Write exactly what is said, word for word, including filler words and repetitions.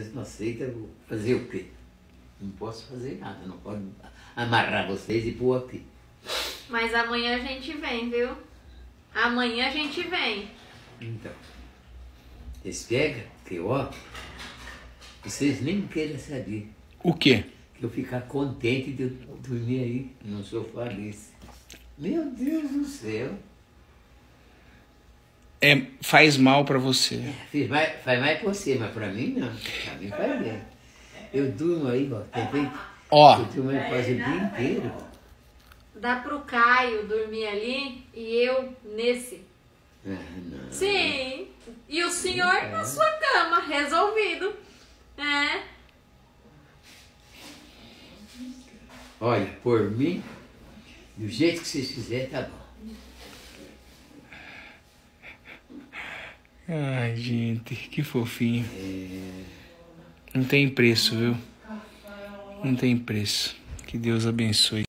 você não aceita, eu vou fazer o quê? Não posso fazer nada, não posso amarrar vocês e pôr aqui. Mas amanhã a gente vem, viu? Amanhã a gente vem. Então, vocês pegam, que ó, vocês nem querem saber. O quê? Que eu ficar contente de eu dormir aí no sofá desse. Meu Deus do céu. É, faz mal pra você. É, mais, faz mal pra você, mas pra mim não. Pra mim faz bem. Eu durmo aí, ó, tem feito? Ó. Eu durmo aí quase o dia inteiro. Dá pro Caio dormir ali e eu nesse. Ah, não. Sim. E o senhor ah. na sua cama, resolvido. É. Olha, por mim, do jeito que vocês fizerem, tá bom. Ai, gente, que fofinho. Não tem preço, viu? Não tem preço. Que Deus abençoe.